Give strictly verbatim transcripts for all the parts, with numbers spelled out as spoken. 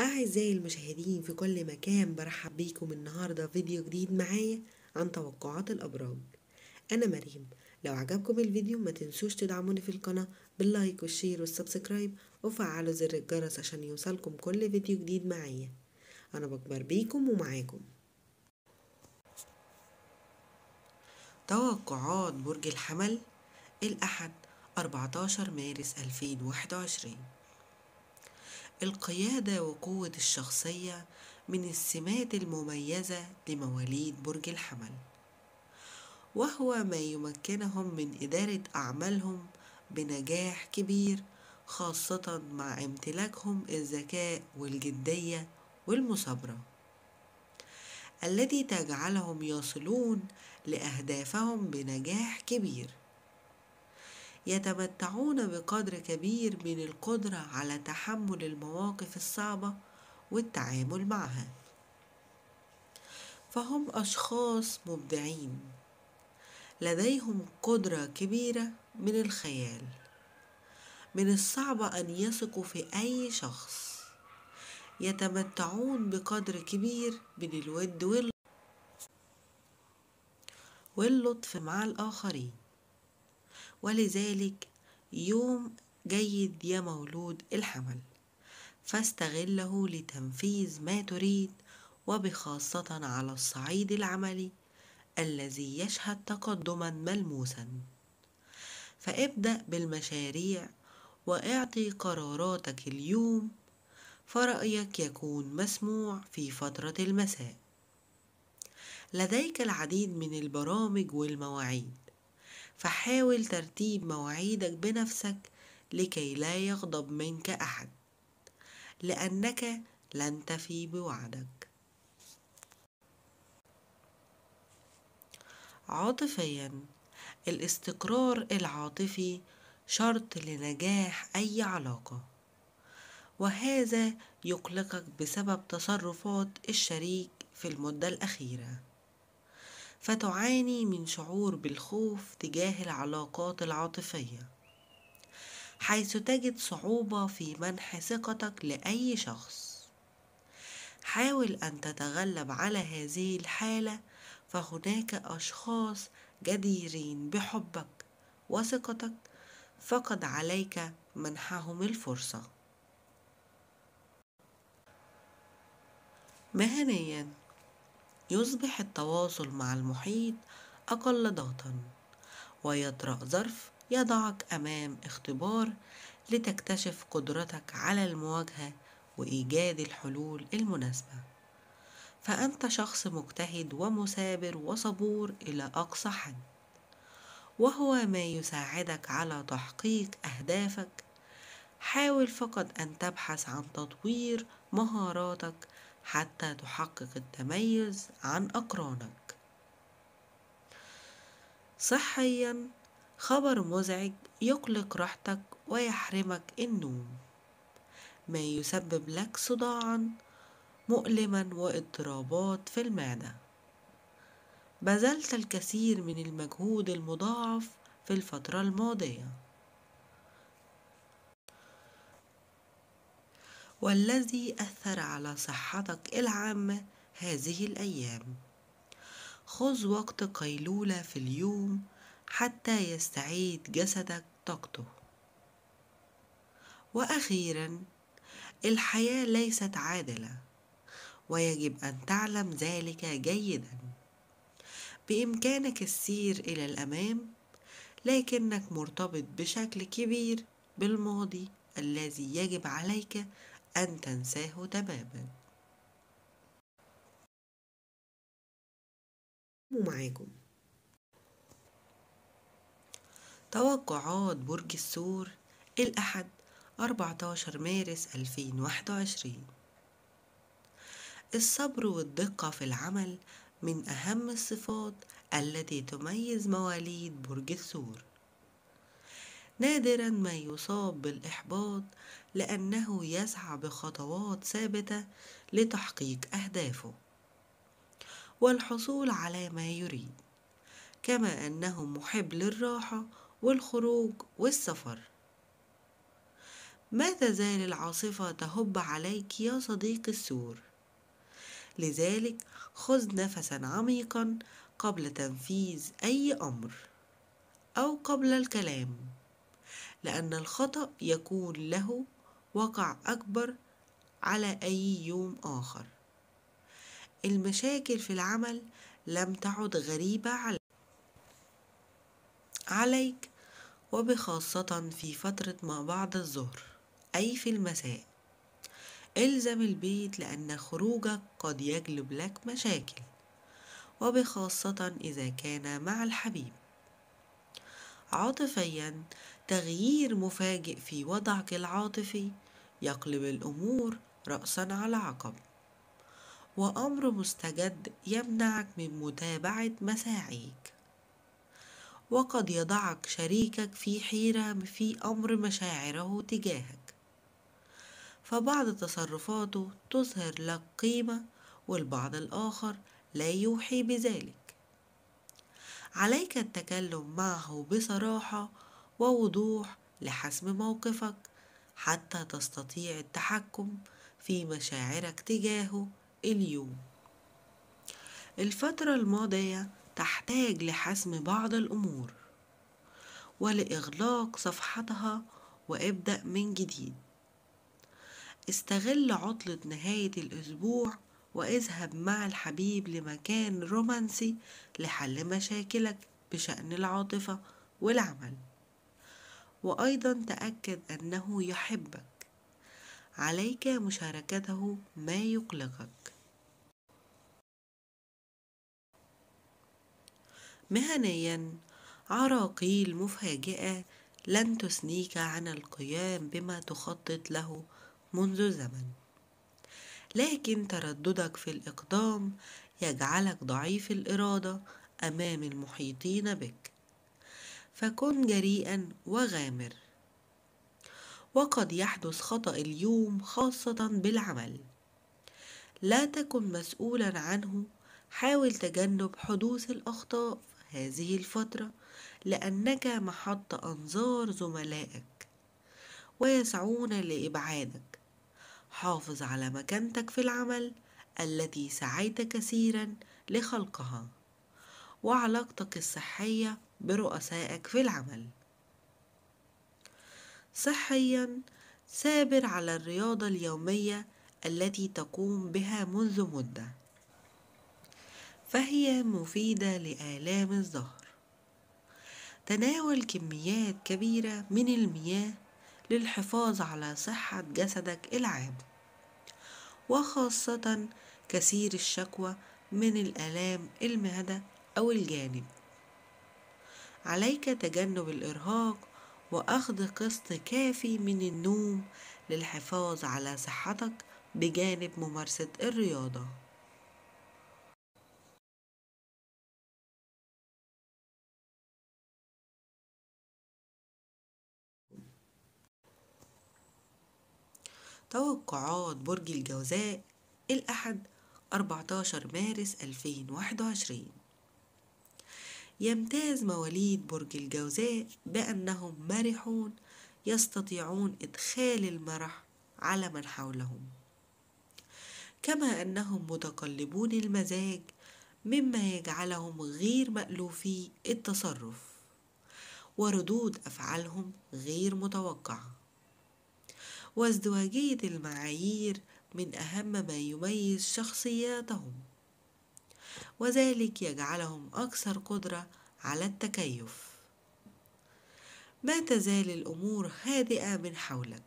أعزائي المشاهدين في كل مكان، برحب بيكم النهاردة فيديو جديد معايا عن توقعات الأبراج. أنا مريم. لو عجبكم الفيديو ما تنسوش تدعموني في القناة باللايك والشير والسبسكرايب، وفعلوا زر الجرس عشان يوصلكم كل فيديو جديد معايا. أنا بكبر بيكم ومعاكم. توقعات برج الحمل الأحد أربعتاشر مارس ألفين وواحد وعشرين. القيادة وقوة الشخصية من السمات المميزة لمواليد برج الحمل، وهو ما يمكنهم من إدارة أعمالهم بنجاح كبير، خاصة مع امتلاكهم الذكاء والجدية والمثابرة الذي تجعلهم يصلون لأهدافهم بنجاح كبير. يتمتعون بقدر كبير من القدرة على تحمل المواقف الصعبة والتعامل معها، فهم أشخاص مبدعين لديهم قدرة كبيرة من الخيال. من الصعب أن يثقوا في أي شخص. يتمتعون بقدر كبير من الود واللطف مع الآخرين، ولذلك يوم جيد يا مولود الحمل، فاستغله لتنفيذ ما تريد، وبخاصة على الصعيد العملي الذي يشهد تقدما ملموسا. فابدأ بالمشاريع واعطي قراراتك اليوم، فرأيك يكون مسموع في فترة المساء. لديك العديد من البرامج والمواعيد، فحاول ترتيب مواعيدك بنفسك لكي لا يغضب منك أحد، لأنك لن تفي بوعدك. عاطفيا، الاستقرار العاطفي شرط لنجاح أي علاقة، وهذا يقلقك بسبب تصرفات الشريك في المدة الأخيرة، فتعاني من شعور بالخوف تجاه العلاقات العاطفية، حيث تجد صعوبة في منح ثقتك لأي شخص. حاول أن تتغلب على هذه الحالة، فهناك أشخاص جديرين بحبك وثقتك، فقد عليك منحهم الفرصة. مهنياً، يصبح التواصل مع المحيط أقل ضغطا، ويطرأ ظرف يضعك أمام اختبار لتكتشف قدرتك على المواجهة وإيجاد الحلول المناسبة، فأنت شخص مجتهد ومثابر وصبور إلى أقصى حد، وهو ما يساعدك على تحقيق أهدافك. حاول فقط أن تبحث عن تطوير مهاراتك حتى تحقق التميز عن أقرانك. صحيا، خبر مزعج يقلق راحتك ويحرمك النوم، ما يسبب لك صداعا مؤلما واضطرابات في المعدة. بذلت الكثير من المجهود المضاعف في الفترة الماضية، والذي أثر على صحتك العامة هذه الأيام. خذ وقت قيلولة في اليوم حتى يستعيد جسدك طاقته. وأخيرا، الحياة ليست عادلة، ويجب أن تعلم ذلك جيدا. بإمكانك السير إلى الأمام، لكنك مرتبط بشكل كبير بالماضي الذي يجب عليك أن تنساه تماما. ومعاكم توقعات برج الثور الأحد أربعتاشر مارس ألفين وواحد وعشرين. الصبر والدقة في العمل من أهم الصفات التي تميز مواليد برج الثور. نادرا ما يصاب بالإحباط، لأنه يسعى بخطوات ثابتة لتحقيق أهدافه والحصول على ما يريد، كما أنه محب للراحة والخروج والسفر، ما تزال العاصفة تهب عليك يا صديقي السور، لذلك خذ نفسا عميقا قبل تنفيذ أي أمر أو قبل الكلام، لأن الخطأ يكون له وقع أكبر على أي يوم آخر. المشاكل في العمل لم تعد غريبة عليك، وبخاصة في فترة ما بعد الظهر أي في المساء. الزم البيت لأن خروجك قد يجلب لك مشاكل، وبخاصة إذا كان مع الحبيب. عاطفيا، تغيير مفاجئ في وضعك العاطفي يقلب الأمور رأسا على عقب، وأمر مستجد يمنعك من متابعة مساعيك، وقد يضعك شريكك في حيرة في أمر مشاعره تجاهك، فبعض تصرفاته تظهر لك قيمة والبعض الآخر لا يوحي بذلك. عليك التكلم معه بصراحة ووضوح لحسم موقفك حتى تستطيع التحكم في مشاعرك تجاهه. اليوم الفترة الماضية تحتاج لحسم بعض الأمور ولإغلاق صفحتها وابدأ من جديد. استغل عطلة نهاية الأسبوع واذهب مع الحبيب لمكان رومانسي لحل مشاكلك بشأن العاطفة والعمل، وأيضا تأكد أنه يحبك. عليك مشاركته ما يقلقك. مهنيا، عراقيل مفاجئة لن تثنيك عن القيام بما تخطط له منذ زمن، لكن ترددك في الإقدام يجعلك ضعيف الإرادة أمام المحيطين بك، فكن جريئا وغامر. وقد يحدث خطأ اليوم خاصة بالعمل، لا تكن مسؤولا عنه. حاول تجنب حدوث الأخطاء هذه الفترة لأنك محط أنظار زملائك ويسعون لإبعادك. حافظ على مكانتك في العمل التي سعيت كثيرا لخلقها، وعلاقتك الصحية برؤسائك في العمل. صحيا، سابر على الرياضة اليومية التي تقوم بها منذ مدة، فهي مفيدة لآلام الظهر. تناول كميات كبيرة من المياه للحفاظ على صحة جسدك العام، وخاصة كثير الشكوى من الآلام المعدة أو الجانب. عليك تجنب الإرهاق وأخذ قسط كافي من النوم للحفاظ على صحتك بجانب ممارسة الرياضة. توقعات برج الجوزاء الأحد أربعة عشر مارس ألفين وواحد وعشرين. يمتاز مواليد برج الجوزاء بأنهم مرحون، يستطيعون إدخال المرح على من حولهم، كما أنهم متقلبون المزاج مما يجعلهم غير مألوفي التصرف، وردود أفعالهم غير متوقعة. وازدواجية المعايير من أهم ما يميز شخصياتهم، وذلك يجعلهم أكثر قدرة على التكيف. ما تزال الأمور هادئة من حولك،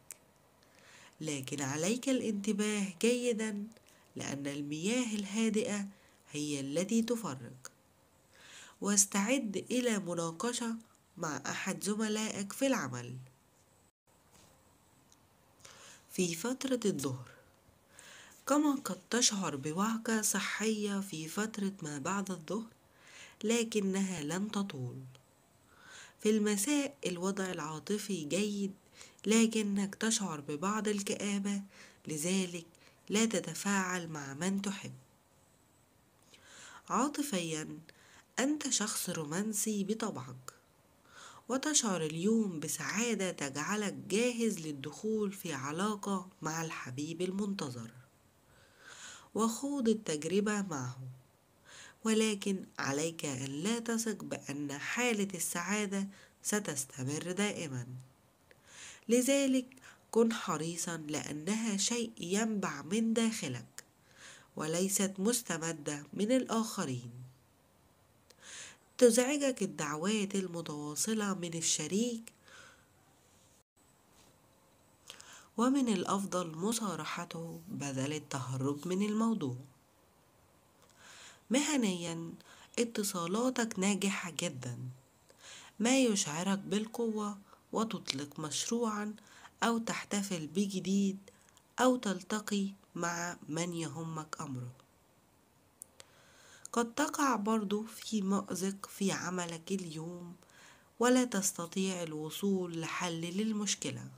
لكن عليك الانتباه جيدا لأن المياه الهادئة هي التي تفرق. واستعد إلى مناقشة مع أحد زملائك في العمل في فترة الظهر. كما قد تشعر بوعكة صحية في فترة ما بعد الظهر، لكنها لن تطول. في المساء الوضع العاطفي جيد، لكنك تشعر ببعض الكآبة، لذلك لا تتفاعل مع من تحب. عاطفيا، أنت شخص رومانسي بطبعك، وتشعر اليوم بسعادة تجعلك جاهز للدخول في علاقة مع الحبيب المنتظر وخوض التجربة معه، ولكن عليك أن لا تثق بأن حالة السعادة ستستمر دائما. لذلك كن حريصا لأنها شيء ينبع من داخلك وليست مستمدة من الآخرين. تزعجك الدعوات المتواصلة من الشريك، ومن الأفضل مصارحته بدل التهرب من الموضوع. مهنيا، اتصالاتك ناجحة جدا، ما يشعرك بالقوة وتطلق مشروعا أو تحتفل بجديد أو تلتقي مع من يهمك أمره. قد تقع برضو في مأزق في عملك اليوم ولا تستطيع الوصول لحل للمشكلة.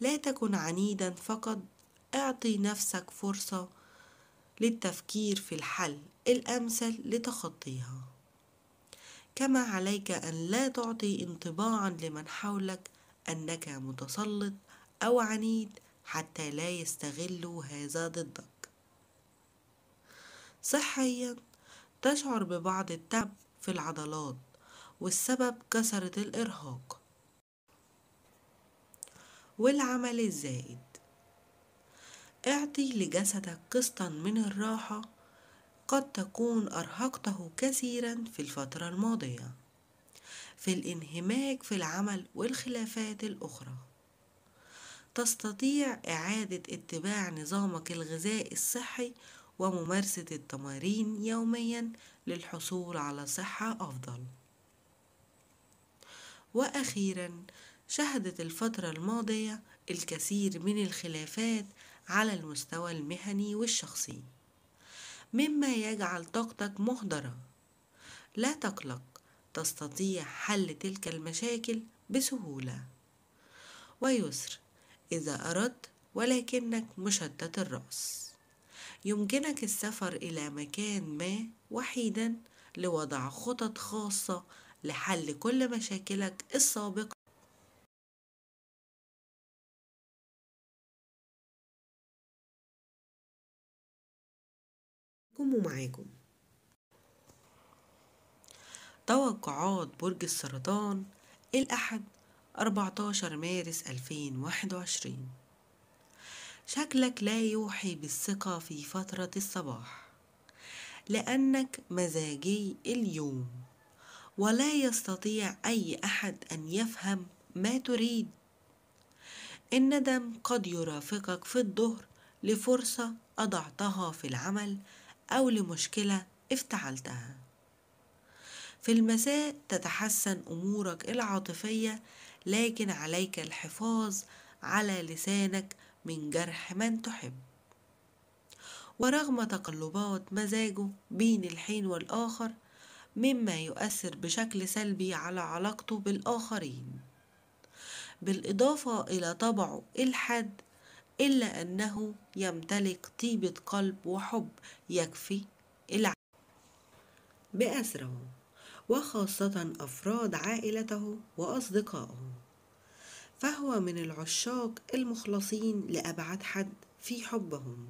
لا تكن عنيدا فقط، اعطي نفسك فرصة للتفكير في الحل الأمثل لتخطيها. كما عليك أن لا تعطي انطباعا لمن حولك أنك متسلط أو عنيد حتى لا يستغلوا هذا ضدك. صحيا، تشعر ببعض التعب في العضلات والسبب كثرة الإرهاق والعمل الزائد. اعطي لجسدك قسطا من الراحة قد تكون أرهقته كثيرا في الفترة الماضية في الانهماك في العمل والخلافات الأخرى. تستطيع إعادة اتباع نظامك الغذائي الصحي وممارسة التمارين يوميا للحصول على صحة أفضل. وأخيرا، شهدت الفترة الماضية الكثير من الخلافات على المستوى المهني والشخصي مما يجعل طاقتك مهدرة. لا تقلق، تستطيع حل تلك المشاكل بسهولة ويسر إذا أردت، ولكنك مشتت الرأس. يمكنك السفر إلى مكان ما وحيدا لوضع خطط خاصة لحل كل مشاكلك السابقة. ومعاكم توقعات برج السرطان الأحد أربعتاشر مارس ألفين وواحد وعشرين. شكلك لا يوحي بالثقة في فترة الصباح لأنك مزاجي اليوم ولا يستطيع أي أحد أن يفهم ما تريد. الندم قد يرافقك في الظهر لفرصة أضعتها في العمل أو لمشكلة افتعلتها. في المساء تتحسن أمورك العاطفية، لكن عليك الحفاظ على لسانك من جرح من تحب. ورغم تقلبات مزاجه بين الحين والآخر مما يؤثر بشكل سلبي على علاقته بالآخرين، بالإضافة إلى طبعه الحاد، إلا أنه يمتلك طيبة قلب وحب يكفي العالم بأسره وخاصة أفراد عائلته وأصدقائه. فهو من العشاق المخلصين لأبعد حد في حبهم،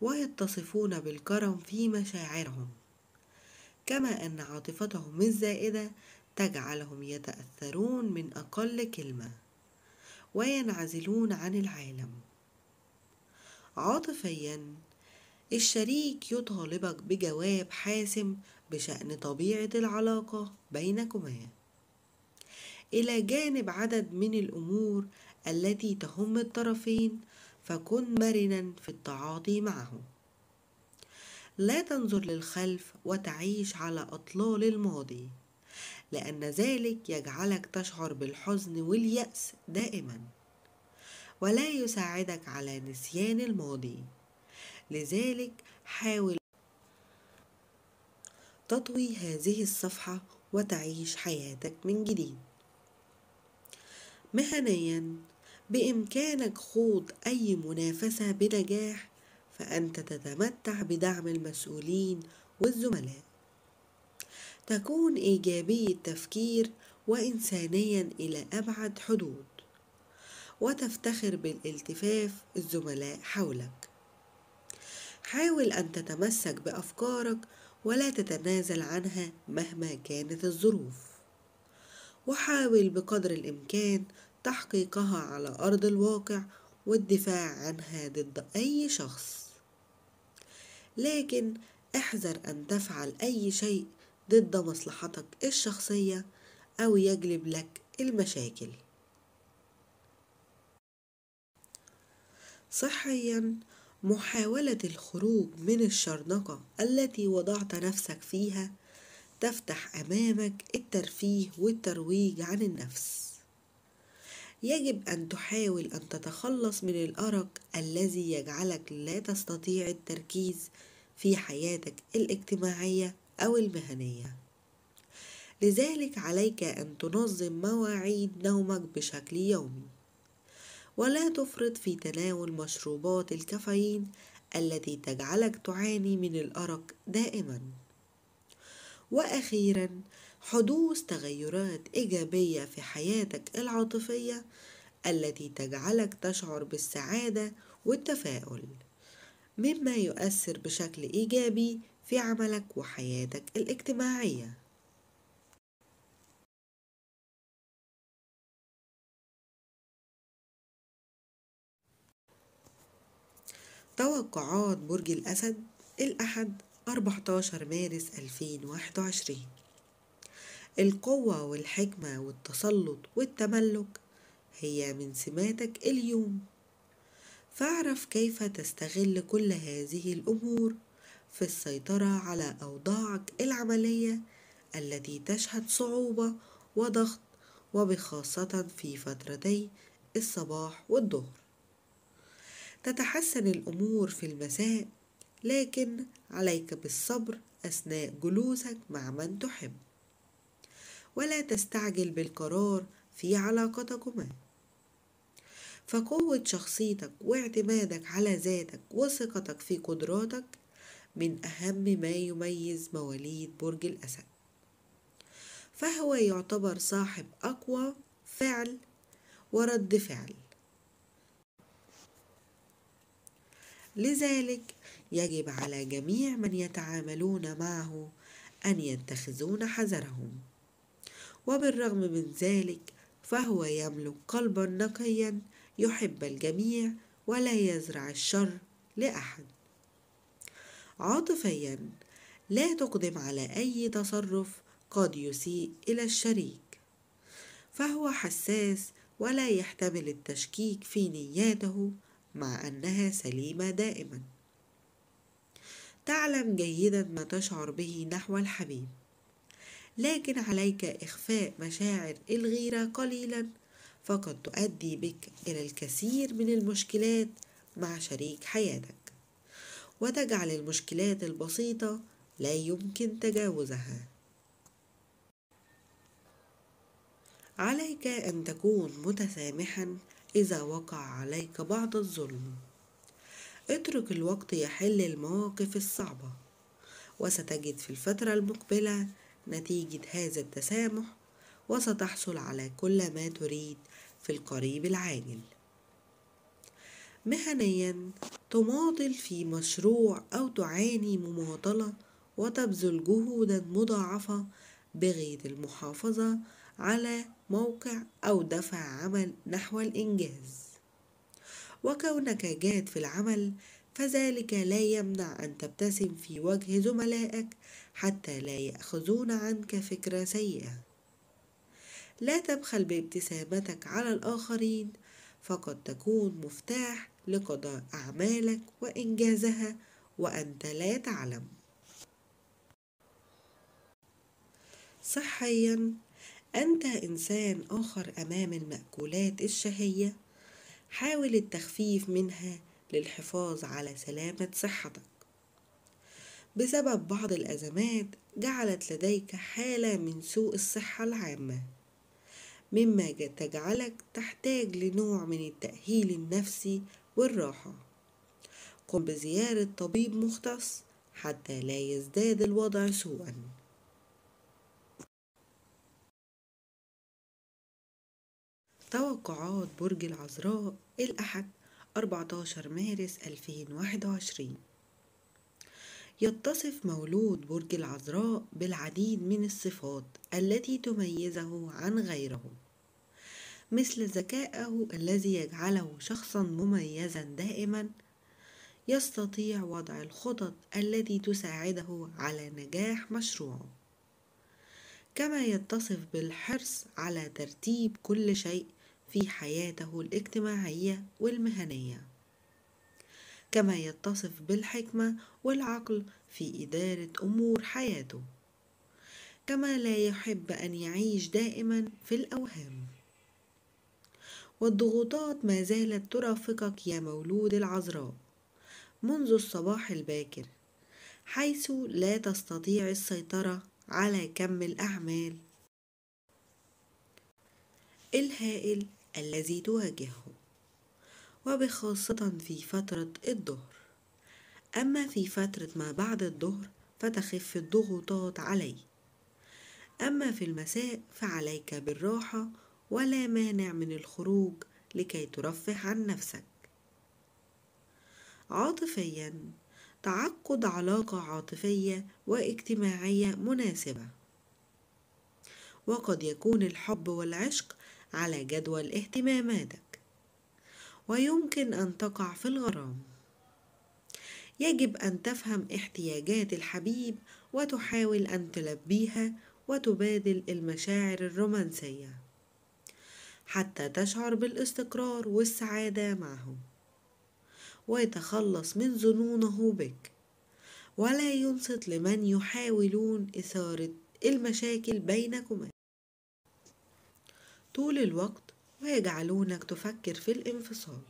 ويتصفون بالكرم في مشاعرهم، كما أن عاطفتهم الزائدة تجعلهم يتأثرون من أقل كلمة وينعزلون عن العالم. عاطفيا، الشريك يطالبك بجواب حاسم بشأن طبيعة العلاقة بينكما، إلى جانب عدد من الأمور التي تهم الطرفين، فكن مرنا في التعاطي معه. لا تنظر للخلف وتعيش على أطلال الماضي لأن ذلك يجعلك تشعر بالحزن واليأس دائما ولا يساعدك على نسيان الماضي. لذلك حاول تطوي هذه الصفحة وتعيش حياتك من جديد. مهنيا، بإمكانك خوض أي منافسة بنجاح، فأنت تتمتع بدعم المسؤولين والزملاء. تكون إيجابي التفكير وإنسانيا إلى أبعد حدود، وتفتخر بالالتفاف الزملاء حولك. حاول أن تتمسك بأفكارك ولا تتنازل عنها مهما كانت الظروف، وحاول بقدر الإمكان تحقيقها على أرض الواقع والدفاع عنها ضد أي شخص، لكن احذر أن تفعل أي شيء ضد مصلحتك الشخصية أو يجلب لك المشاكل. صحيا، محاولة الخروج من الشرنقة التي وضعت نفسك فيها تفتح أمامك الترفيه والترويج عن النفس. يجب أن تحاول أن تتخلص من الأرق الذي يجعلك لا تستطيع التركيز في حياتك الاجتماعية أو المهنية، لذلك عليك أن تنظم مواعيد نومك بشكل يومي، ولا تفرط في تناول مشروبات الكافيين التي تجعلك تعاني من الأرق دائما. وأخيرا، حدوث تغيرات إيجابية في حياتك العاطفية التي تجعلك تشعر بالسعادة والتفاؤل، مما يؤثر بشكل إيجابي في عملك وحياتك الاجتماعية. توقعات برج الأسد، الأحد أربعتاشر مارس ألفين وواحد وعشرين. القوة والحكمة والتسلط والتملك هي من سماتك اليوم، فاعرف كيف تستغل كل هذه الأمور في السيطرة على أوضاعك العملية التي تشهد صعوبة وضغط، وبخاصة في فترتي الصباح والظهر. تتحسن الأمور في المساء، لكن عليك بالصبر أثناء جلوسك مع من تحب، ولا تستعجل بالقرار في علاقتكما، فقوة شخصيتك واعتمادك على ذاتك وثقتك في قدراتك من أهم ما يميز مواليد برج الأسد، فهو يعتبر صاحب أقوى فعل ورد فعل. لذلك يجب على جميع من يتعاملون معه أن يتخذون حذرهم، وبالرغم من ذلك فهو يملك قلبا نقيا يحب الجميع ولا يزرع الشر لأحد. عاطفيا، لا تقدم على أي تصرف قد يسيء إلى الشريك، فهو حساس ولا يحتمل التشكيك في نياته مع أنها سليمة دائما. تعلم جيدا ما تشعر به نحو الحبيب، لكن عليك إخفاء مشاعر الغيرة قليلا، فقد تؤدي بك إلى الكثير من المشكلات مع شريك حياتك، وتجعل المشكلات البسيطة لا يمكن تجاوزها. عليك أن تكون متسامحا إذا وقع عليك بعض الظلم، اترك الوقت يحل المواقف الصعبة، وستجد في الفترة المقبلة نتيجة هذا التسامح، وستحصل على كل ما تريد في القريب العاجل. مهنيا، تماطل في مشروع أو تعاني مماطلة وتبذل جهودا مضاعفة بغية المحافظة على موقع أو دفع عمل نحو الإنجاز، وكونك جاد في العمل فذلك لا يمنع أن تبتسم في وجه زملائك حتى لا يأخذون عنك فكرة سيئة. لا تبخل بابتسامتك على الآخرين، فقد تكون مفتاح لقضاء أعمالك وإنجازها وأنت لا تعلم. صحيا، أنت إنسان آخر أمام المأكولات الشهية، حاول التخفيف منها للحفاظ على سلامة صحتك. بسبب بعض الأزمات جعلت لديك حالة من سوء الصحة العامة، مما تجعلك تحتاج لنوع من التأهيل النفسي والراحة. قم بزيارة طبيب مختص حتى لا يزداد الوضع سوءا. توقعات برج العذراء الأحد أربعتاشر مارس ألفين وواحد وعشرين. يتصف مولود برج العذراء بالعديد من الصفات التي تميزه عن غيره، مثل ذكائه الذي يجعله شخصا مميزا دائما، يستطيع وضع الخطط التي تساعده على نجاح مشروعه، كما يتصف بالحرص على ترتيب كل شيء في حياته الاجتماعية والمهنية، كما يتصف بالحكمة والعقل في إدارة أمور حياته، كما لا يحب أن يعيش دائما في الأوهام. والضغوطات ما زالت ترافقك يا مولود العذراء منذ الصباح الباكر، حيث لا تستطيع السيطرة على كم الأعمال الهائل الذي تواجهه، وبخاصة في فترة الظهر. أما في فترة ما بعد الظهر فتخف الضغوطات عليه، أما في المساء فعليك بالراحة ولا مانع من الخروج لكي ترفه عن نفسك. عاطفيا، تعقد علاقة عاطفية واجتماعية مناسبة، وقد يكون الحب والعشق على جدول اهتماماتك، ويمكن أن تقع في الغرام. يجب أن تفهم احتياجات الحبيب وتحاول أن تلبيها، وتبادل المشاعر الرومانسية حتى تشعر بالاستقرار والسعادة معه، ويتخلص من ظنونه بك، ولا ينصت لمن يحاولون إثارة المشاكل بينكما طول الوقت ويجعلونك تفكر في الانفصال.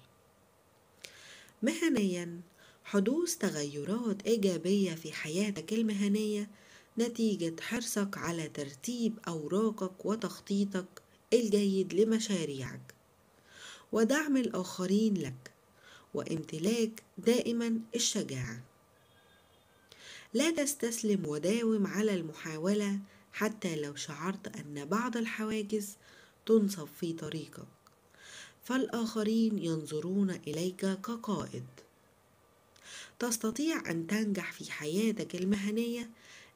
مهنيا، حدوث تغيرات إيجابية في حياتك المهنية نتيجة حرصك على ترتيب أوراقك وتخطيطك الجيد لمشاريعك، ودعم الآخرين لك، وامتلاك دائما الشجاعة. لا تستسلم وداوم على المحاولة حتى لو شعرت أن بعض الحواجز تنصب في طريقك، فالآخرين ينظرون إليك كقائد. تستطيع أن تنجح في حياتك المهنية،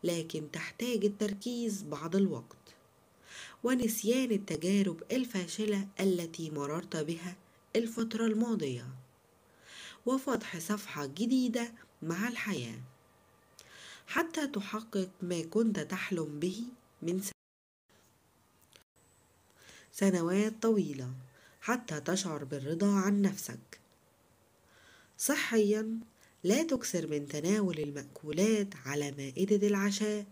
لكن تحتاج التركيز بعض الوقت ونسيان التجارب الفاشلة التي مررت بها الفترة الماضية، وفتح صفحة جديدة مع الحياة حتى تحقق ما كنت تحلم به من سنوات طويلة، حتى تشعر بالرضا عن نفسك. صحيا، لا تكثر من تناول المأكولات على مائدة العشاء،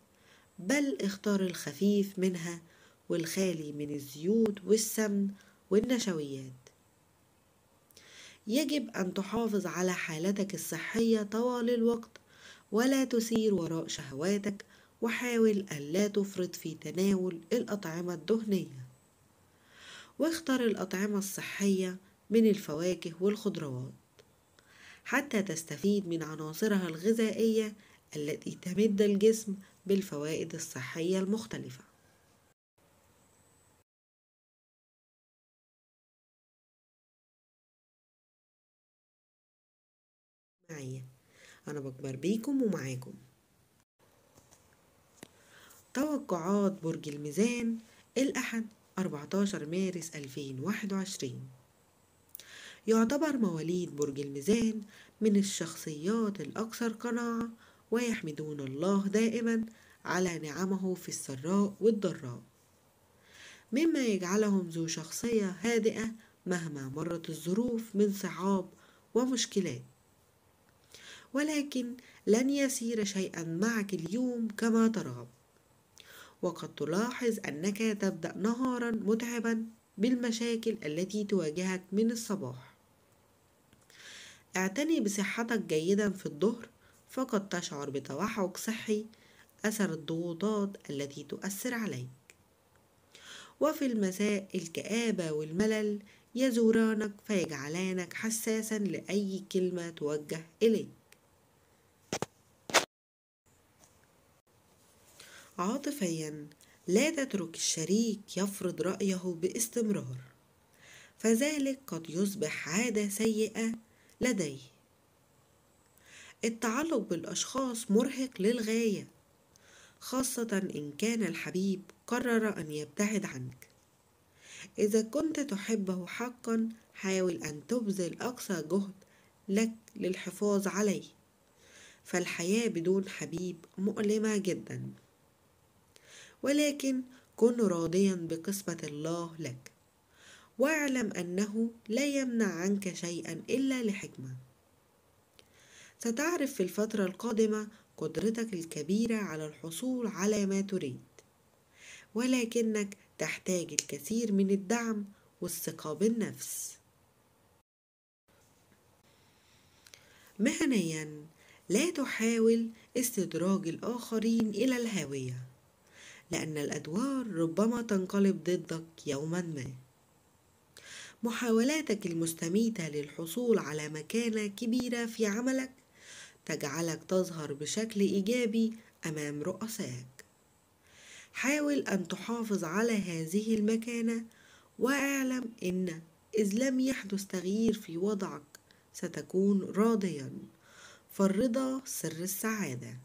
بل اختار الخفيف منها والخالي من الزيوت والسمن والنشويات. يجب أن تحافظ على حالتك الصحية طوال الوقت، ولا تسير وراء شهواتك، وحاول ألا تفرط في تناول الأطعمة الدهنية، واختر الأطعمة الصحية من الفواكه والخضروات حتى تستفيد من عناصرها الغذائية التي تمد الجسم بالفوائد الصحية المختلفة. معي أنا بكبر بيكم ومعاكم. توقعات برج الميزان الأحد أربعتاشر مارس ألفين وواحد وعشرين. يعتبر مواليد برج الميزان من الشخصيات الأكثر قناعة، ويحمدون الله دائما على نعمه في السراء والضراء، مما يجعلهم ذو شخصية هادئة مهما مرت الظروف من صعاب ومشكلات. ولكن لن يسير شيئا معك اليوم كما ترغب، وقد تلاحظ أنك تبدأ نهارا متعبا بالمشاكل التي تواجهك من الصباح. اعتني بصحتك جيدا في الظهر، فقد تشعر بتوحد صحي أثر الضغوطات التي تؤثر عليك. وفي المساء الكآبة والملل يزورانك، فيجعلانك حساسا لأي كلمة توجه إليك. عاطفيا، لا تترك الشريك يفرض رأيه باستمرار، فذلك قد يصبح عادة سيئة لديه. التعلق بالأشخاص مرهق للغاية، خاصة إن كان الحبيب قرر أن يبتعد عنك. إذا كنت تحبه حقا حاول أن تبذل أقصى جهد لك للحفاظ عليه، فالحياة بدون حبيب مؤلمة جدا. ولكن كن راضيا بقسمة الله لك، واعلم أنه لا يمنع عنك شيئا إلا لحكمة. ستعرف في الفترة القادمة قدرتك الكبيرة على الحصول على ما تريد، ولكنك تحتاج الكثير من الدعم والثقة بالنفس. مهنيا، لا تحاول استدراج الآخرين إلى الهاوية، لأن الأدوار ربما تنقلب ضدك يوما ما. محاولاتك المستميتة للحصول على مكانة كبيرة في عملك تجعلك تظهر بشكل إيجابي أمام رؤسائك. حاول أن تحافظ على هذه المكانة، واعلم إن إذ لم يحدث تغيير في وضعك ستكون راضيا، فالرضا سر السعادة.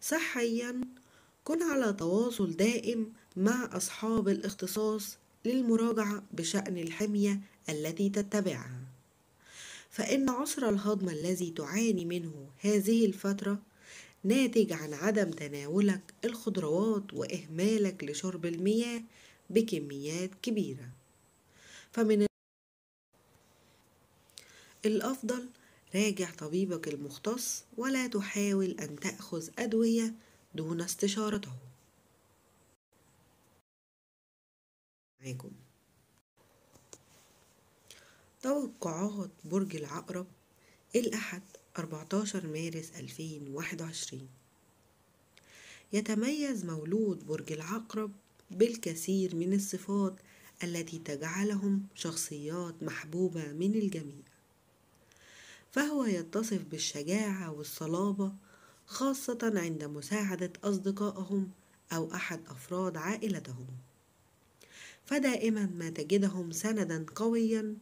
صحيا، كن على تواصل دائم مع أصحاب الاختصاص للمراجعة بشأن الحمية التي تتبعها، فإن عسر الهضم الذي تعاني منه هذه الفترة ناتج عن عدم تناولك الخضروات وإهمالك لشرب المياه بكميات كبيرة. فمن الأفضل راجع طبيبك المختص، ولا تحاول أن تأخذ أدوية دون استشارته. معاكم توقعات برج العقرب الأحد أربعتاشر مارس ألفين وواحد وعشرين. يتميز مولود برج العقرب بالكثير من الصفات التي تجعلهم شخصيات محبوبة من الجميع، فهو يتصف بالشجاعة والصلابة، خاصة عند مساعدة أصدقائهم أو أحد أفراد عائلتهم، فدائما ما تجدهم سندا قويا،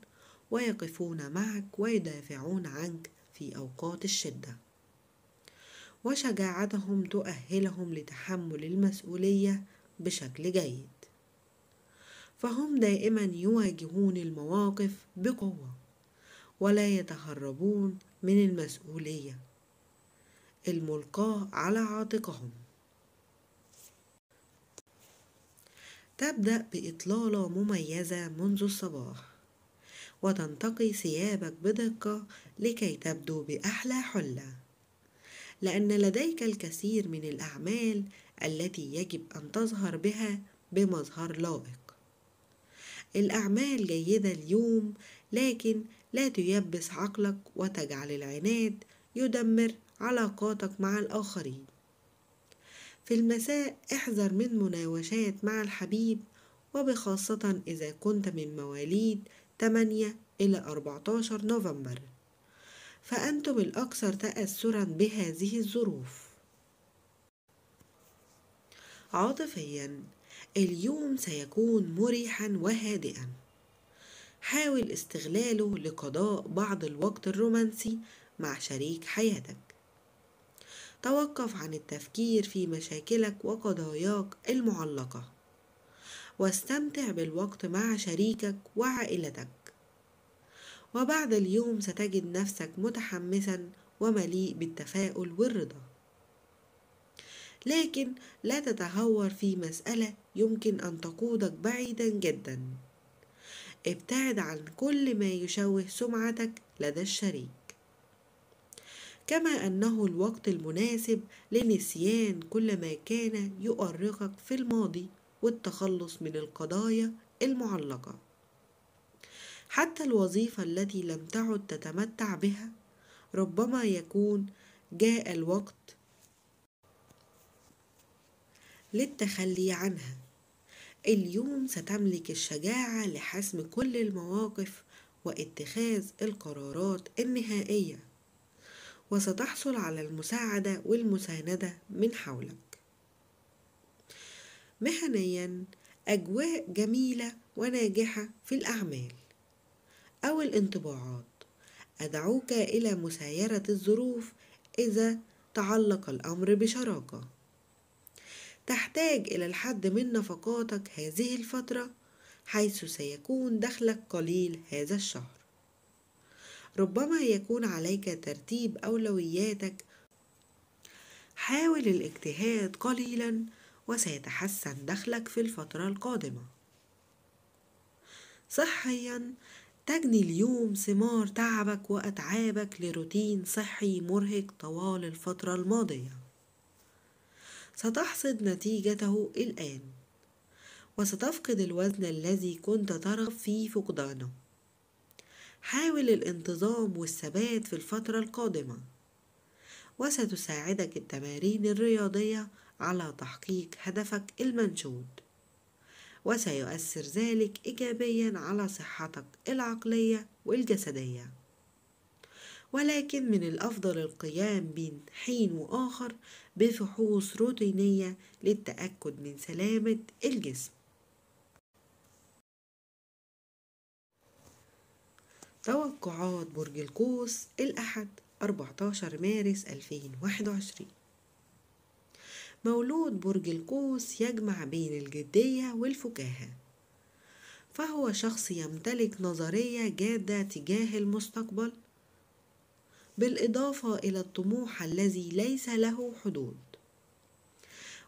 ويقفون معك ويدافعون عنك في أوقات الشدة، وشجاعتهم تؤهلهم لتحمل المسؤولية بشكل جيد، فهم دائما يواجهون المواقف بقوة ولا يتهربون من المسؤولية الملقاة على عاتقهم. تبدأ بإطلالة مميزة منذ الصباح، وتنتقي ثيابك بدقة لكي تبدو بأحلى حلة، لأن لديك الكثير من الأعمال التي يجب أن تظهر بها بمظهر لائق. الأعمال جيدة اليوم، لكن لا تيبس عقلك وتجعل العناد يدمر علاقاتك مع الآخرين. في المساء احذر من مناوشات مع الحبيب، وبخاصة إذا كنت من مواليد تمانية إلى أربعتاشر نوفمبر، فأنتم الأكثر تأثرا بهذه الظروف. عاطفيا، اليوم سيكون مريحا وهادئا، حاول استغلاله لقضاء بعض الوقت الرومانسي مع شريك حياتك. توقف عن التفكير في مشاكلك وقضاياك المعلقة، واستمتع بالوقت مع شريكك وعائلتك. وبعد اليوم ستجد نفسك متحمسا ومليء بالتفاؤل والرضا، لكن لا تتهور في مسألة يمكن أن تقودك بعيدا جدا. ابتعد عن كل ما يشوه سمعتك لدى الشريك، كما أنه الوقت المناسب لنسيان كل ما كان يؤرقك في الماضي والتخلص من القضايا المعلقة. حتى الوظيفة التي لم تعد تتمتع بها ربما يكون جاء الوقت للتخلي عنها. اليوم ستملك الشجاعة لحسم كل المواقف واتخاذ القرارات النهائية، وستحصل على المساعدة والمساندة من حولك. مهنيا، أجواء جميلة وناجحة في الأعمال أو الانطباعات. أدعوك إلى مسايرة الظروف إذا تعلق الأمر بشراكة. تحتاج إلى الحد من نفقاتك هذه الفترة، حيث سيكون دخلك قليل هذا الشهر. ربما يكون عليك ترتيب أولوياتك، حاول الاجتهاد قليلا وسيتحسن دخلك في الفترة القادمة. صحيا، تجني اليوم ثمار تعبك وأتعابك لروتين صحي مرهق طوال الفترة الماضية، ستحصد نتيجته الآن وستفقد الوزن الذي كنت ترغب في فقدانه. حاول الانتظام والثبات في الفترة القادمة، وستساعدك التمارين الرياضية على تحقيق هدفك المنشود، وسيؤثر ذلك إيجابيا على صحتك العقلية والجسدية. ولكن من الأفضل القيام بين حين وآخر بفحوص روتينية للتأكد من سلامة الجسم. توقعات برج القوس الأحد أربعتاشر مارس ألفين وواحد وعشرين. مولود برج القوس يجمع بين الجدية والفكاهة، فهو شخص يمتلك نظرية جادة تجاه المستقبل، بالإضافة إلى الطموح الذي ليس له حدود،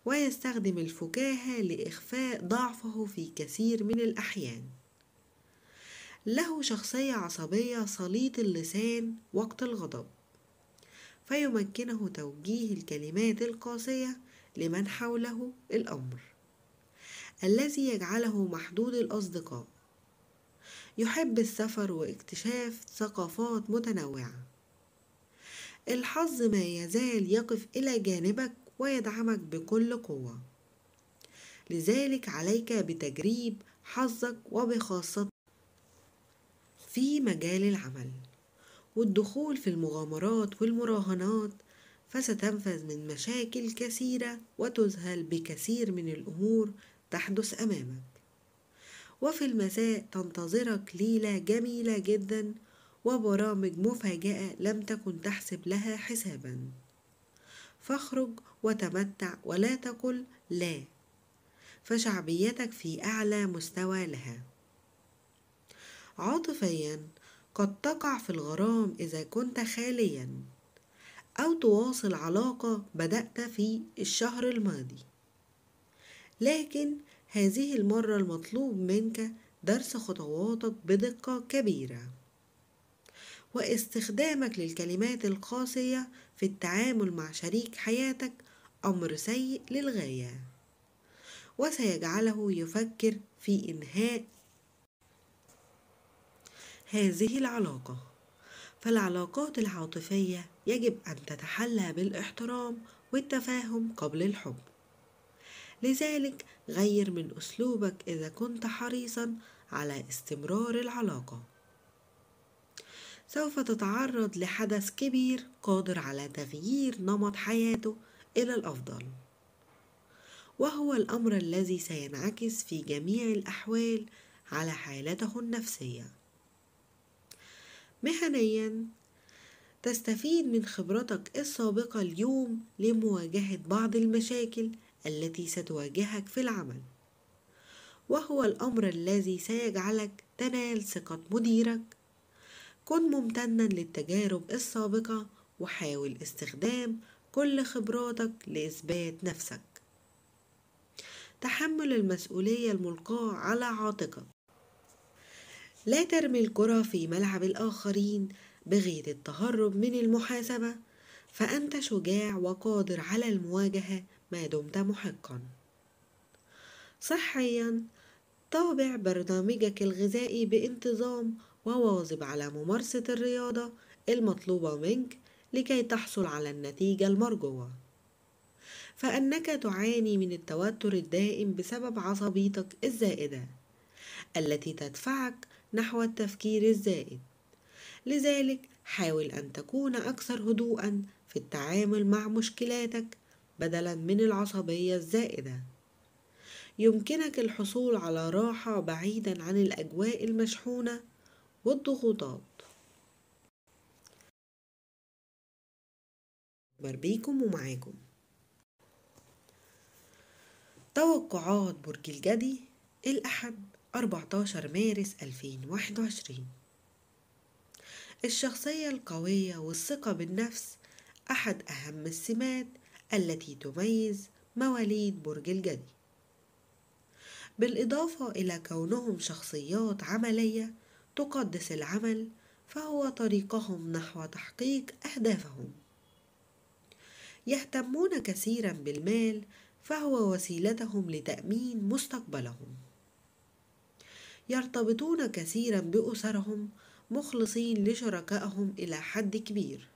ويستخدم الفكاهة لإخفاء ضعفه في كثير من الأحيان. له شخصية عصبية صليط اللسان وقت الغضب، فيمكنه توجيه الكلمات القاسية لمن حوله الأمر، الذي يجعله محدود الأصدقاء. يحب السفر واكتشاف ثقافات متنوعة. الحظ ما يزال يقف إلى جانبك ويدعمك بكل قوة، لذلك عليك بتجريب حظك وبخاصة في مجال العمل والدخول في المغامرات والمراهنات، فستنفذ من مشاكل كثيرة وتذهل بكثير من الأمور تحدث أمامك. وفي المساء تنتظرك ليلة جميلة جدا وبرامج مفاجأة لم تكن تحسب لها حسابا، فاخرج وتمتع ولا تقل لا، فشعبيتك في أعلى مستوى لها. عاطفيا، قد تقع في الغرام إذا كنت خاليا، أو تواصل علاقة بدأت في الشهر الماضي، لكن هذه المرة المطلوب منك درس خطواتك بدقة كبيرة، واستخدامك للكلمات القاسية في التعامل مع شريك حياتك أمر سيء للغاية، وسيجعله يفكر في إنهاء هذه العلاقة. فالعلاقات العاطفية يجب أن تتحلى بالاحترام والتفاهم قبل الحب، لذلك غير من أسلوبك إذا كنت حريصا على استمرار العلاقة. سوف تتعرض لحدث كبير قادر على تغيير نمط حياته إلى الأفضل، وهو الأمر الذي سينعكس في جميع الأحوال على حالته النفسية. مهنيا، تستفيد من خبرتك السابقة اليوم لمواجهة بعض المشاكل التي ستواجهك في العمل، وهو الأمر الذي سيجعلك تنال ثقة مديرك. كن ممتنا للتجارب السابقة وحاول استخدام كل خبراتك لإثبات نفسك. تحمل المسؤولية الملقاة على عاتقك، لا ترمي الكرة في ملعب الآخرين بغية التهرب من المحاسبة، فأنت شجاع وقادر على المواجهة ما دمت محقا. صحيا، تابع برنامجك الغذائي بانتظام وواظب على ممارسة الرياضة المطلوبة منك لكي تحصل على النتيجة المرجوة، فأنك تعاني من التوتر الدائم بسبب عصبيتك الزائدة التي تدفعك نحو التفكير الزائد، لذلك حاول أن تكون أكثر هدوءا في التعامل مع مشكلاتك بدلا من العصبية الزائدة. يمكنك الحصول على راحة بعيدا عن الأجواء المشحونة والضغوطات. بيكم ومعاكم توقعات برج الجدي الأحد أربعتاشر مارس ألفين وواحد وعشرين. الشخصية القوية والثقة بالنفس أحد أهم السمات التي تميز مواليد برج الجدي، بالإضافة إلى كونهم شخصيات عملية تقدس العمل، فهو طريقهم نحو تحقيق أهدافهم. يهتمون كثيرا بالمال، فهو وسيلتهم لتأمين مستقبلهم. يرتبطون كثيرا بأسرهم، مخلصين لشركائهم إلى حد كبير،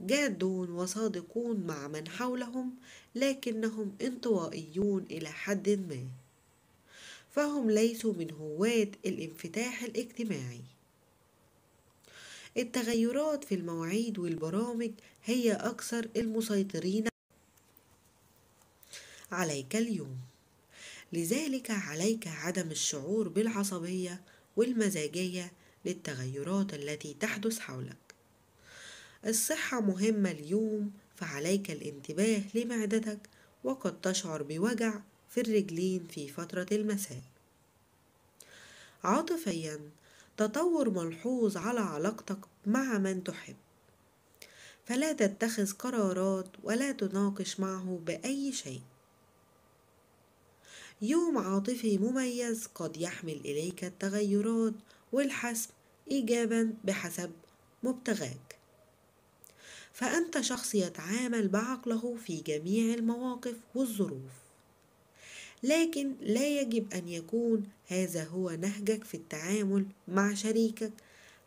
جادون وصادقون مع من حولهم، لكنهم انطوائيون إلى حد ما، فهم ليسوا من هواة الانفتاح الاجتماعي. التغيرات في المواعيد والبرامج هي أكثر المسيطرين عليك اليوم، لذلك عليك عدم الشعور بالعصبية والمزاجية للتغيرات التي تحدث حولك. الصحة مهمة اليوم، فعليك الانتباه لمعدتك، وقد تشعر بوجع في الرجلين في فترة المساء. عاطفياً، تطور ملحوظ على علاقتك مع من تحب، فلا تتخذ قرارات ولا تناقش معه بأي شيء. يوم عاطفي مميز قد يحمل إليك التغيرات والحسم إيجابا بحسب مبتغاك، فأنت شخص يتعامل بعقله في جميع المواقف والظروف، لكن لا يجب أن يكون هذا هو نهجك في التعامل مع شريكك،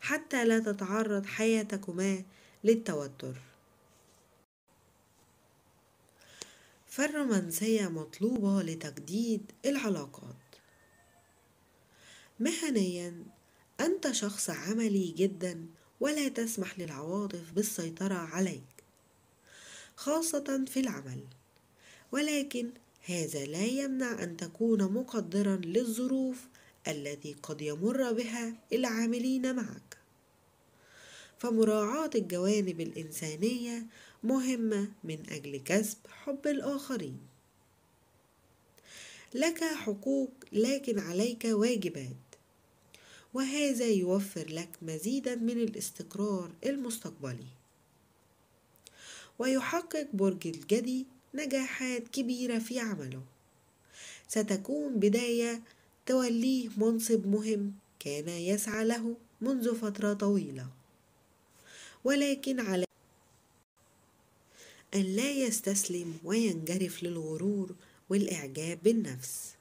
حتى لا تتعرض حياتكما للتوتر. فالرومانسية مطلوبة لتجديد العلاقات. مهنياً، أنت شخص عملي جداً ولا تسمح للعواطف بالسيطرة عليك، خاصة في العمل، ولكن هذا لا يمنع أن تكون مقدراً للظروف التي قد يمر بها العاملين معك، فمراعاة الجوانب الإنسانية مهمة من أجل جذب حب الآخرين. لك حقوق، لكن عليك واجبات، وهذا يوفر لك مزيدا من الاستقرار المستقبلي. ويحقق برج الجدي نجاحات كبيرة في عمله، ستكون بداية توليه منصب مهم كان يسعى له منذ فترة طويلة، ولكن على أن لا يستسلم وينجرف للغرور والإعجاب بالنفس.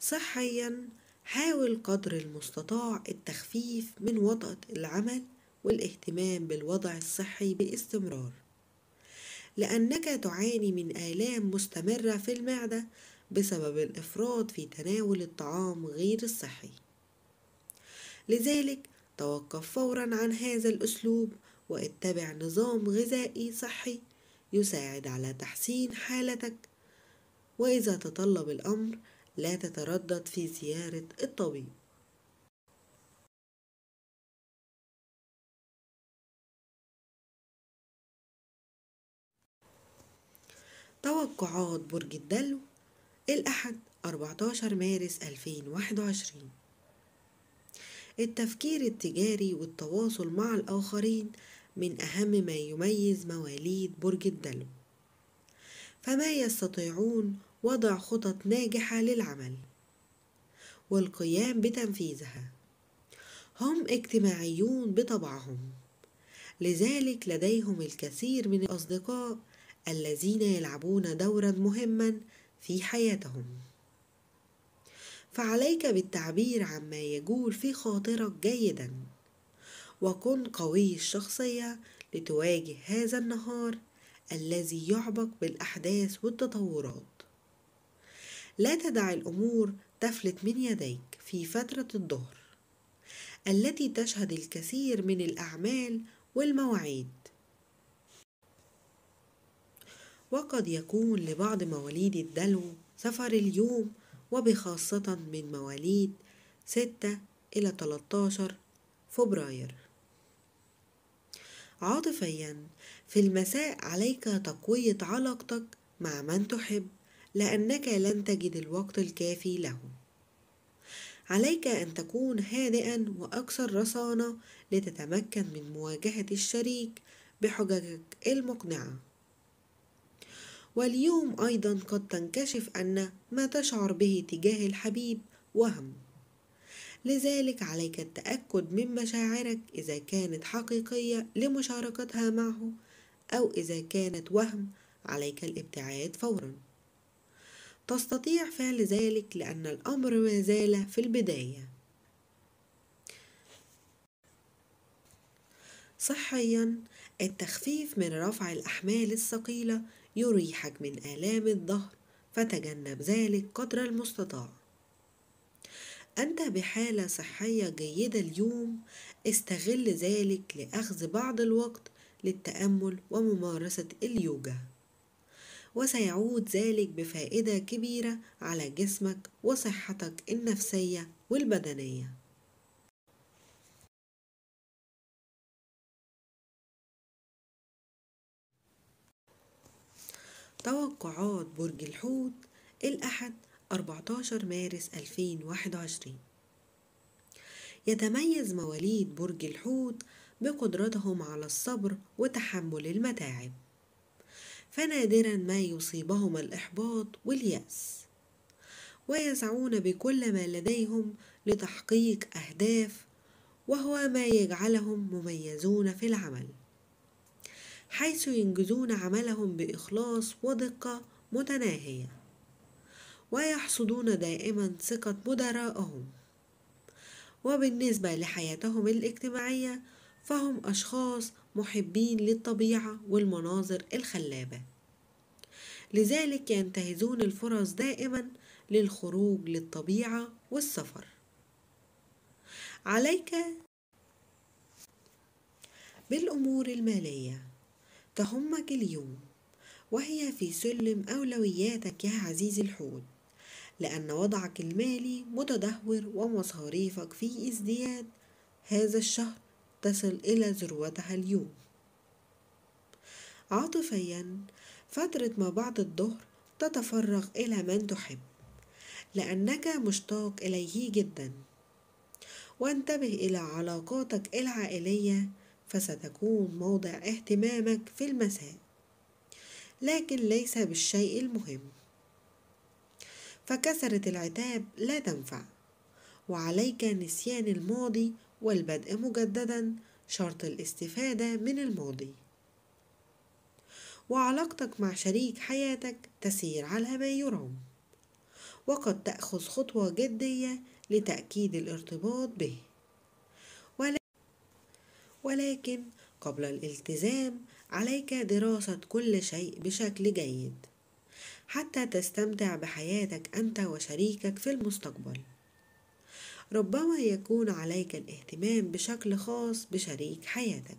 صحيا، حاول قدر المستطاع التخفيف من وطأة العمل والاهتمام بالوضع الصحي باستمرار، لأنك تعاني من آلام مستمرة في المعدة بسبب الإفراط في تناول الطعام غير الصحي، لذلك توقف فورا عن هذا الأسلوب واتبع نظام غذائي صحي يساعد على تحسين حالتك، وإذا تطلب الأمر لا تتردد في زيارة الطبيب. توقعات برج الدلو الأحد أربعتاشر مارس ألفين وواحد وعشرين. التفكير التجاري والتواصل مع الآخرين من أهم ما يميز مواليد برج الدلو، فما يستطيعون وضع خطط ناجحة للعمل والقيام بتنفيذها. هم اجتماعيون بطبعهم، لذلك لديهم الكثير من الأصدقاء الذين يلعبون دورا مهما في حياتهم، فعليك بالتعبير عما يجول في خاطرك جيدا، وكن قوي الشخصية لتواجه هذا النهار الذي يعبق بالأحداث والتطورات. لا تدع الأمور تفلت من يديك في فترة الظهر التي تشهد الكثير من الأعمال والمواعيد، وقد يكون لبعض مواليد الدلو سفر اليوم وبخاصة من مواليد ستة إلى تلتاشر فبراير. عاطفيا، في المساء عليك تقوية علاقتك مع من تحب لأنك لن تجد الوقت الكافي له. عليك أن تكون هادئا وأكثر رصانة لتتمكن من مواجهة الشريك بحججك المقنعة. واليوم أيضا قد تنكشف أن ما تشعر به تجاه الحبيب وهم، لذلك عليك التأكد من مشاعرك إذا كانت حقيقية لمشاركتها معه أو إذا كانت وهم عليك الابتعاد فورا. تستطيع فعل ذلك لأن الأمر ما زال في البداية. صحيا، التخفيف من رفع الأحمال الثقيلة يريحك من آلام الظهر فتجنب ذلك قدر المستطاع. أنت بحالة صحية جيدة اليوم، استغل ذلك لأخذ بعض الوقت للتأمل وممارسة اليوجا، وسيعود ذلك بفائدة كبيرة على جسمك وصحتك النفسية والبدنية. توقعات برج الحوت الأحد أربعتاشر مارس ألفين وواحد وعشرين. يتميز مواليد برج الحوت بقدرتهم على الصبر وتحمل المتاعب، فنادرا ما يصيبهم الإحباط واليأس، ويسعون بكل ما لديهم لتحقيق أهداف، وهو ما يجعلهم مميزون في العمل، حيث ينجزون عملهم بإخلاص ودقة متناهية، ويحصدون دائما ثقة مدراءهم. وبالنسبة لحياتهم الاجتماعية، فهم أشخاص محبين للطبيعة والمناظر الخلابة، لذلك ينتهزون الفرص دائما للخروج للطبيعة والسفر. عليك بالأمور المالية تهمك اليوم، وهي في سلم أولوياتك يا عزيزي الحوت، لأن وضعك المالي متدهور ومصاريفك في ازدياد هذا الشهر تصل إلى ذروتها اليوم. عاطفيا، فترة ما بعد الظهر تتفرغ إلى من تحب لأنك مشتاق إليه جدا، وانتبه إلى علاقاتك العائلية فستكون موضع اهتمامك في المساء، لكن ليس بالشيء المهم، فكثرة العتاب لا تنفع، وعليك نسيان الماضي والبدء مجددا شرط الاستفادة من الماضي. وعلاقتك مع شريك حياتك تسير على ما يرام، وقد تأخذ خطوة جدية لتأكيد الارتباط به، ولكن قبل الالتزام عليك دراسة كل شيء بشكل جيد حتى تستمتع بحياتك أنت وشريكك في المستقبل. ربما يكون عليك الاهتمام بشكل خاص بشريك حياتك،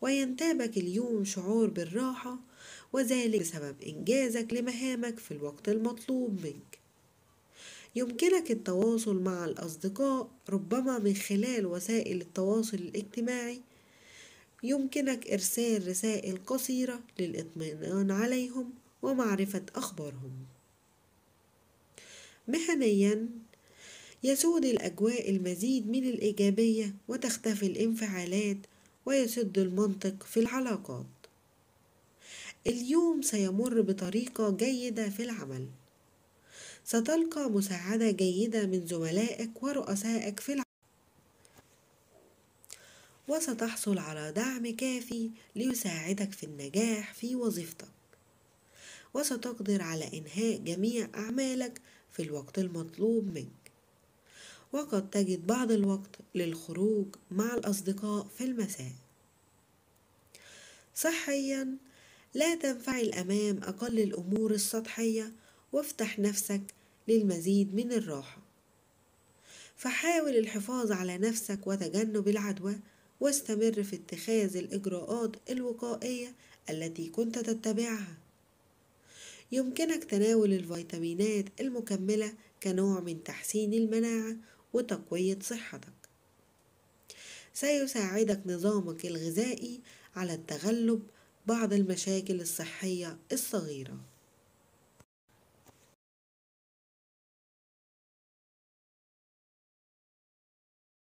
وينتابك اليوم شعور بالراحة، وذلك بسبب إنجازك لمهامك في الوقت المطلوب منك. يمكنك التواصل مع الأصدقاء ربما من خلال وسائل التواصل الاجتماعي، يمكنك إرسال رسائل قصيرة للإطمئنان عليهم ومعرفة أخبارهم. مهنيا، يسود الأجواء المزيد من الإيجابية وتختفي الانفعالات ويسد المنطق في العلاقات. اليوم سيمر بطريقة جيدة في العمل، ستلقى مساعدة جيدة من زملائك ورؤسائك في العمل، وستحصل على دعم كافي ليساعدك في النجاح في وظيفتك، وستقدر على إنهاء جميع أعمالك في الوقت المطلوب منك، وقد تجد بعض الوقت للخروج مع الأصدقاء في المساء. صحيا، لا تنفعل أمام أقل الأمور السطحية وافتح نفسك للمزيد من الراحة، فحاول الحفاظ على نفسك وتجنب العدوى، واستمر في اتخاذ الإجراءات الوقائية التي كنت تتبعها. يمكنك تناول الفيتامينات المكملة كنوع من تحسين المناعة وتقوية صحتك. سيساعدك نظامك الغذائي على التغلب بعض المشاكل الصحية الصغيرة.